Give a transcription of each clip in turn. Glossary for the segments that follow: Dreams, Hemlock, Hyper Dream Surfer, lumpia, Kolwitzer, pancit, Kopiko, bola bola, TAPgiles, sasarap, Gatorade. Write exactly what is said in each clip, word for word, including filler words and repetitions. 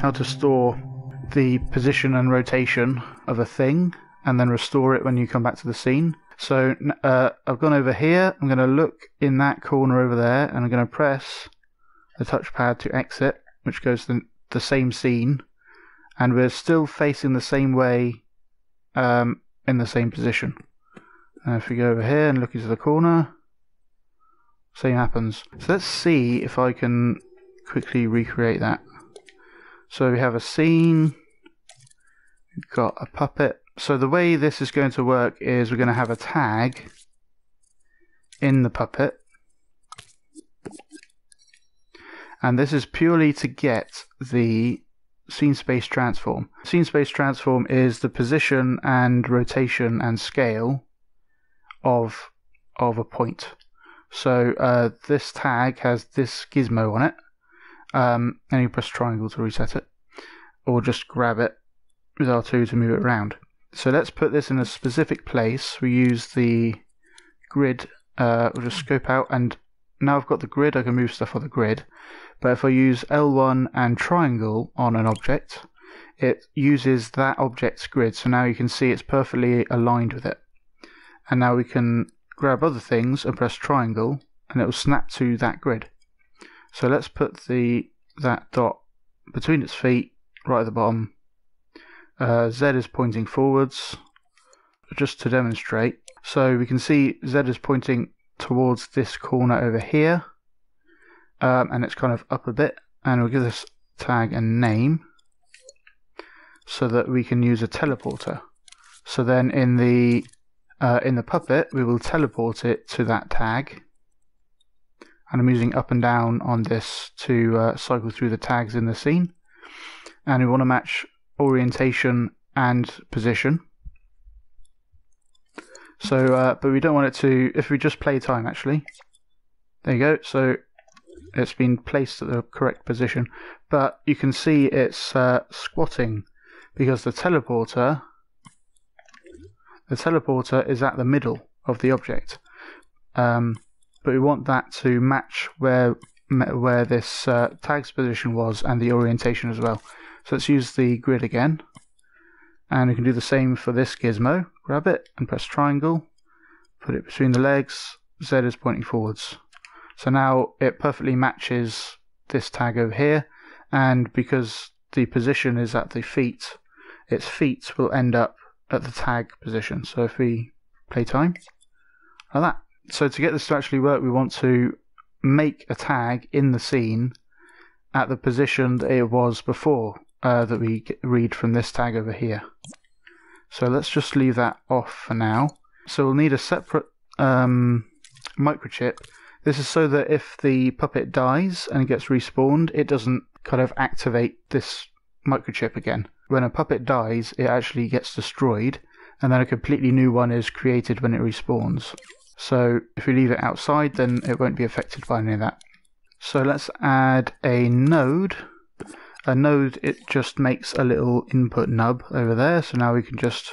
How to store the position and rotation of a thing and then restore it when you come back to the scene. So uh, I've gone over here, I'm going to look in that corner over there, and I'm going to press the touchpad to exit, which goes to the, the same scene, and we're still facing the same way um, in the same position. And if we go over here and look into the corner, same happens. So let's see if I can quickly recreate that. So we have a scene, we've got a puppet. So the way this is going to work is we're going to have a tag in the puppet, and this is purely to get the scene space transform. Scene space transform is the position and rotation and scale of of a point. So uh, this tag has this gizmo on it, um, and you press triangle to reset it, or just grab it with R two to move it around. So let's put this in a specific place. We use the grid, uh, we'll just scope out, and now I've got the grid, I can move stuff on the grid. But if I use L one and triangle on an object, it uses that object's grid, so now you can see it's perfectly aligned with it. And now we can grab other things and press triangle, and it will snap to that grid. So let's put the that dot between its feet, right at the bottom. Uh, Z is pointing forwards, just to demonstrate. So we can see Z is pointing towards this corner over here, um, and it's kind of up a bit, and we'll give this tag a name so that we can use a teleporter. So then in the uh, in the puppet we will teleport it to that tag, and I'm using up and down on this to uh, cycle through the tags in the scene, and we want to match orientation and position. So uh, but we don't want it to, if we just play time actually, there you go, so it's been placed at the correct position, but you can see it's uh, squatting because the teleporter the teleporter is at the middle of the object, um, but we want that to match where where this uh, tag's position was and the orientation as well. So let's use the grid again, and we can do the same for this gizmo. Grab it and press triangle, put it between the legs, Z is pointing forwards. So now it perfectly matches this tag over here, and because the position is at the feet, its feet will end up at the tag position. So if we play time, like that. So to get this to actually work, we want to make a tag in the scene at the position that it was before. Uh, that we get, read from this tag over here. So let's just leave that off for now. So we'll need a separate um, microchip. This is so that if the puppet dies and gets respawned, it doesn't kind of activate this microchip again. When a puppet dies, it actually gets destroyed, and then a completely new one is created when it respawns. So if we leave it outside, then it won't be affected by any of that. So let's add a node. A node, it just makes a little input nub over there, so now we can just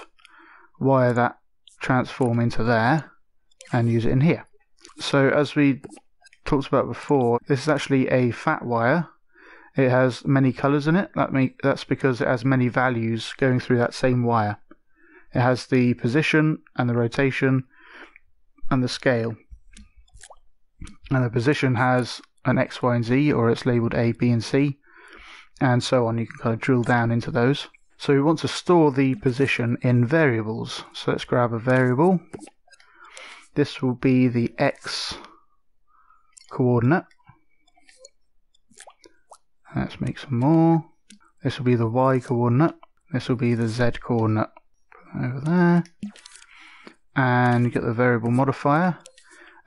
wire that transform into there and use it in here. So as we talked about before, this is actually a fat wire. It has many colors in it. That make, that's because it has many values going through that same wire. It has the position and the rotation and the scale. And the position has an X, Y, and Z, or it's labeled A, B, and C, and so on. You can kind of drill down into those. So we want to store the position in variables. So let's grab a variable. This will be the X coordinate. Let's make some more. This will be the Y coordinate. This will be the Z coordinate. Put that over there. And get the variable modifier.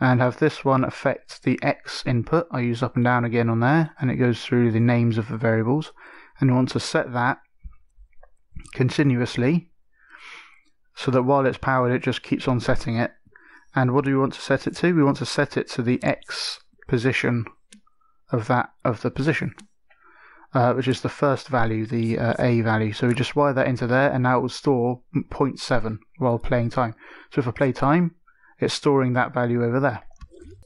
And have this one affect the X input. I use up and down again on there, and it goes through the names of the variables. And you want to set that continuously so that while it's powered, it just keeps on setting it. And what do we want to set it to? We want to set it to the X position of that of the position, uh, which is the first value, the uh, A value. So we just wire that into there, and now it will store zero point seven while playing time. So if I play time, it's storing that value over there.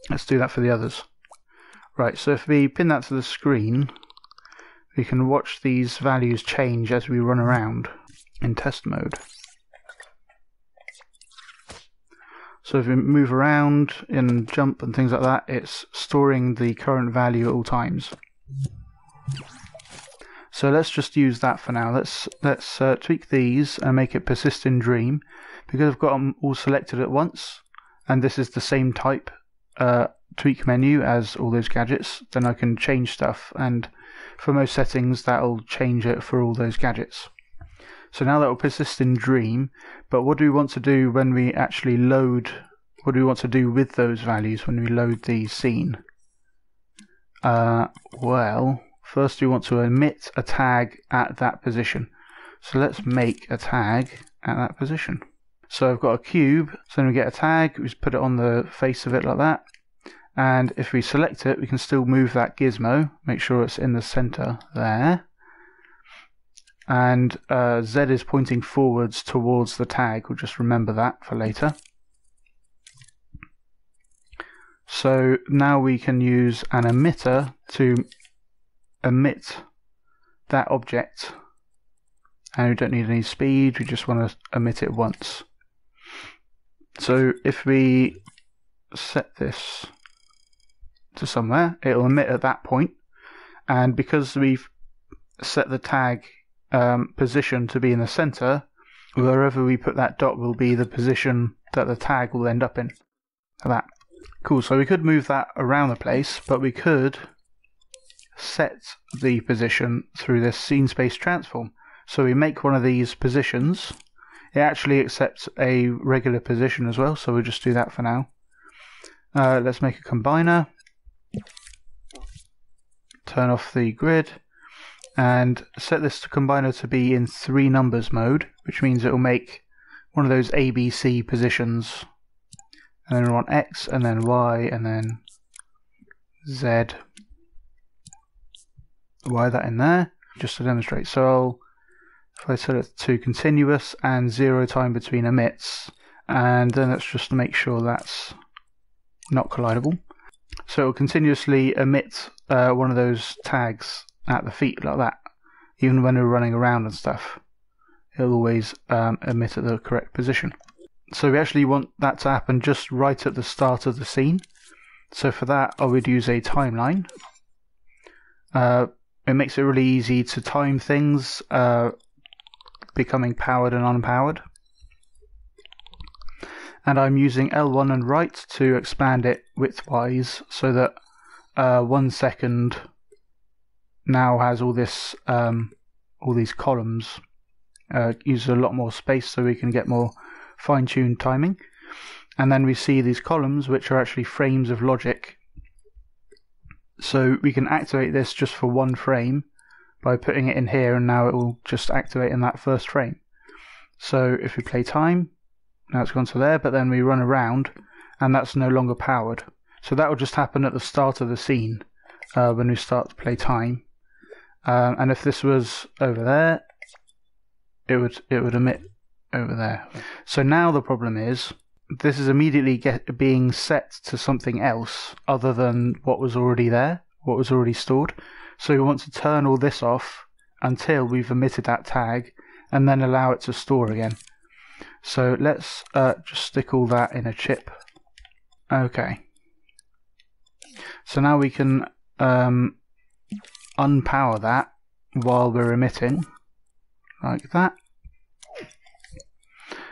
Let's do that for the others. Right, so if we pin that to the screen, we can watch these values change as we run around in test mode. So if we move around and jump and things like that, it's storing the current value at all times. So let's just use that for now. Let's let's uh, tweak these and make it persist in Dream, because I've got them all selected at once, and this is the same type uh, tweak menu as all those gadgets. Then I can change stuff, and for most settings that'll change it for all those gadgets. So now that will persist in Dream, but what do we want to do when we actually load, what do we want to do with those values when we load the scene? Uh, well, first we want to emit a tag at that position. So let's make a tag at that position. So I've got a cube, so then we get a tag, we just put it on the face of it like that, and if we select it we can still move that gizmo, make sure it's in the center there. And uh, Z is pointing forwards towards the tag. We'll just remember that for later. So now we can use an emitter to emit that object. And we don't need any speed, we just want to emit it once. So if we set this to somewhere, it'll emit at that point. And because we've set the tag Um, position to be in the center, wherever we put that dot will be the position that the tag will end up in. Like that. Cool, so we could move that around the place, but we could set the position through this scene space transform. So we make one of these positions. It actually accepts a regular position as well, so we'll just do that for now. Uh, let's make a combiner. Turn off the grid. And set this to combiner to be in three numbers mode, which means it will make one of those A B C positions, and then we want X and then Y and then Z. Why that in there? Just to demonstrate. So I'll, if I set it to continuous and zero time between emits, and then let's just make sure that's not collidable. So it will continuously emit uh, one of those tags at the feet like that, even when we're running around and stuff. It'll always um, emit at the correct position. So we actually want that to happen just right at the start of the scene. So for that I would use a timeline. Uh, it makes it really easy to time things, uh, becoming powered and unpowered. And I'm using L one and right to expand it widthwise so that uh, one second now has all this, um, all these columns. Uh, uses a lot more space, so we can get more fine-tuned timing. And then we see these columns, which are actually frames of logic. So we can activate this just for one frame by putting it in here, and now it will just activate in that first frame. So if we play time, now it's gone to there, but then we run around, and that's no longer powered. So that will just happen at the start of the scene uh, when we start to play time. Um, and if this was over there, it would it would emit over there. So now the problem is this is immediately get, being set to something else other than what was already there, what was already stored. So we want to turn all this off until we've emitted that tag, and then allow it to store again. So let's uh, just stick all that in a chip. Okay. So now we can um, unpower that while we're emitting, like that.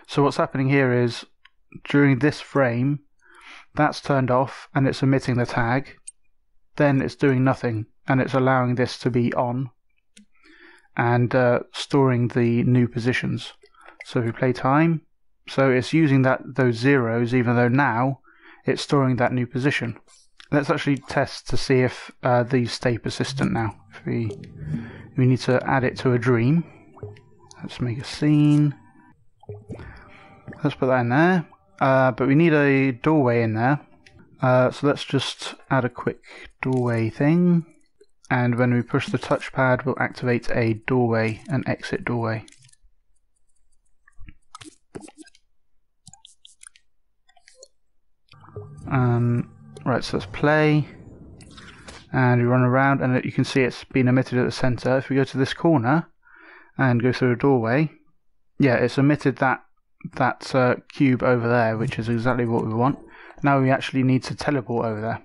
So what's happening here is during this frame that's turned off and it's emitting the tag, then it's doing nothing and it's allowing this to be on and uh, storing the new positions. So if we play time, so it's using that those zeros, even though now it's storing that new position. Let's actually test to see if uh, these stay persistent now. If we we need to add it to a dream. Let's make a scene. Let's put that in there. Uh, but we need a doorway in there. Uh, so let's just add a quick doorway thing. And when we push the touchpad, we'll activate a doorway, an exit doorway. Um. Right, so let's play, and you run around, and you can see it's been emitted at the center. If we go to this corner and go through a doorway, yeah, it's emitted that that uh, cube over there, which is exactly what we want. Now we actually need to teleport over there,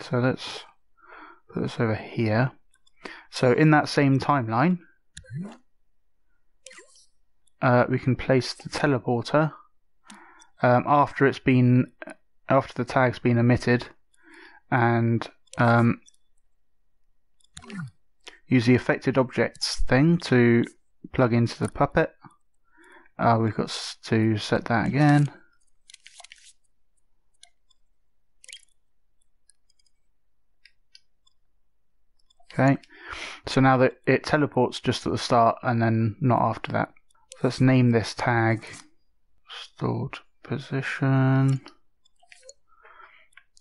so let's put this over here. So in that same timeline, uh, we can place the teleporter um, after it's been after the tag's been emitted, and um, use the affected objects thing to plug into the puppet. Uh, we've got to set that again. Okay, so now that it teleports just at the start and then not after that. Let's name this tag stored position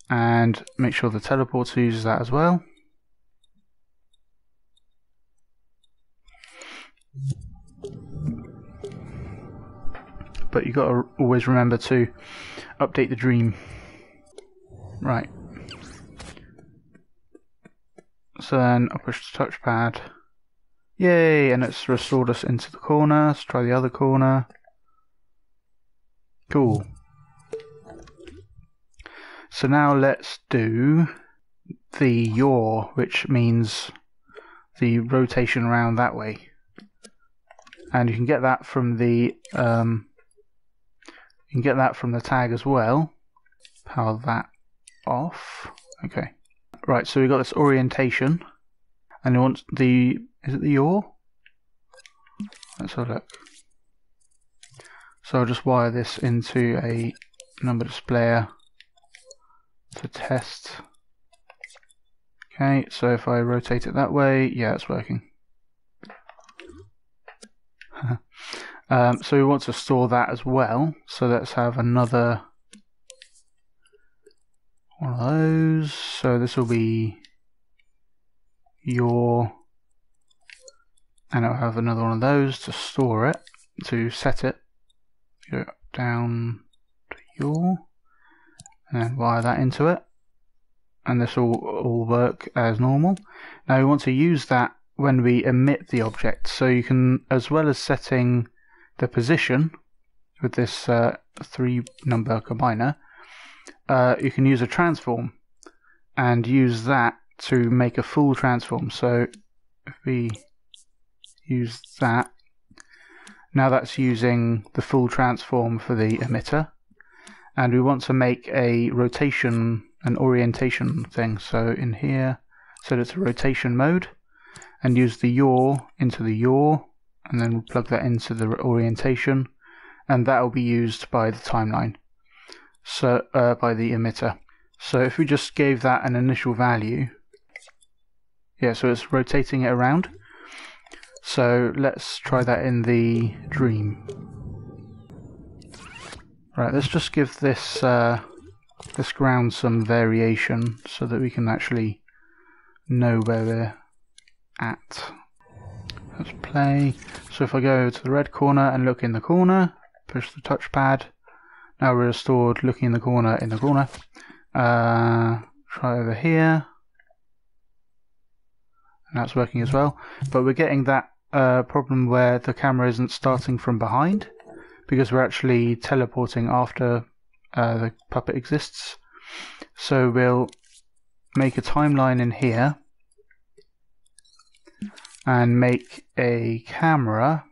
and make sure the teleporter uses that as well. But you've got to always remember to update the dream. Right. So then I'll push the touchpad. Yay! And it's restored us into the corner. Let's try the other corner. Cool. So now let's do the yaw, which means the rotation around that way. And you can get that from the um, you can get that from the tag as well. Power that off. Okay. Right, so we've got this orientation, and you want the, is it the yaw? Let's have a look. So I'll just wire this into a number displayer to test. Okay, so if I rotate it that way, yeah, it's working. um, so we want to store that as well, so let's have another one of those. So this will be your, and I'll have another one of those to store it, to set it. Go down to your, and then wire that into it, and this will all work as normal. Now we want to use that when we emit the object, so you can, as well as setting the position with this uh, three number combiner, Uh, you can use a transform and use that to make a full transform. So if we use that, now that's using the full transform for the emitter, and we want to make a rotation, an orientation thing. So in here, set it to rotation mode and use the yaw into the yaw, and then we'll plug that into the orientation, and that will be used by the timeline. So uh, by the emitter. So if we just gave that an initial value, yeah, so it's rotating it around. So let's try that in the dream. Right, let's just give this uh, this ground some variation so that we can actually know where we're at. Let's play. So if I go over to the red corner and look in the corner, push the touchpad. Now we're restored looking in the corner, in the corner. Uh, try over here. And that's working as well. But we're getting that uh, problem where the camera isn't starting from behind, because we're actually teleporting after uh, the puppet exists. So we'll make a timeline in here and make a camera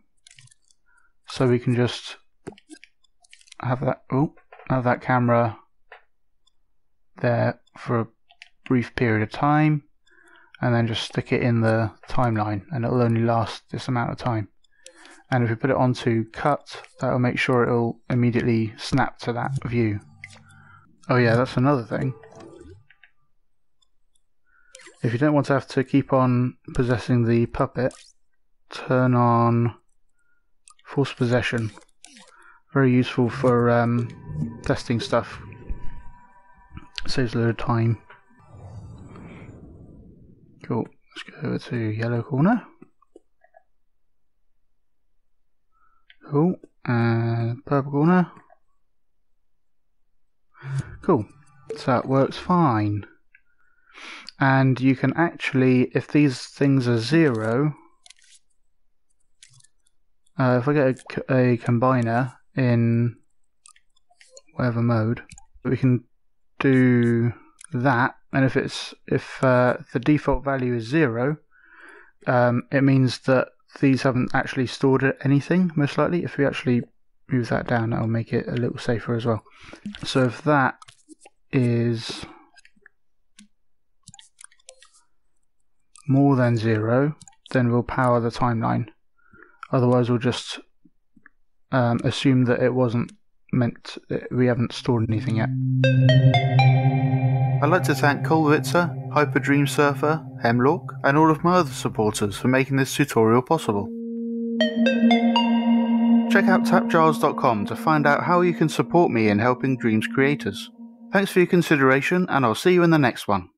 so we can just have that oh, have that camera there for a brief period of time, and then just stick it in the timeline, and it'll only last this amount of time. And if we put it onto cut, that'll make sure it'll immediately snap to that view. Oh yeah, that's another thing. If you don't want to have to keep on possessing the puppet, turn on force possession. Very useful for um, testing stuff. Saves a load of time. Cool. Let's go over to yellow corner. Cool. And purple corner. Cool. So that works fine. and you can actually, if these things are zero, uh, if I get a, a combiner in whatever mode, we can do that, and if it's if uh, the default value is zero, um, it means that these haven't actually stored anything, most likely. If we actually move that down, that'll make it a little safer as well. So if that is more than zero, then we'll power the timeline. Otherwise we'll just um, assume that it wasn't meant, that we haven't stored anything yet. I'd like to thank Kolwitzer, Hyper Dream Surfer, Hemlock, and all of my other supporters for making this tutorial possible. Check out tap giles dot com to find out how you can support me in helping Dreams creators. Thanks for your consideration, and I'll see you in the next one.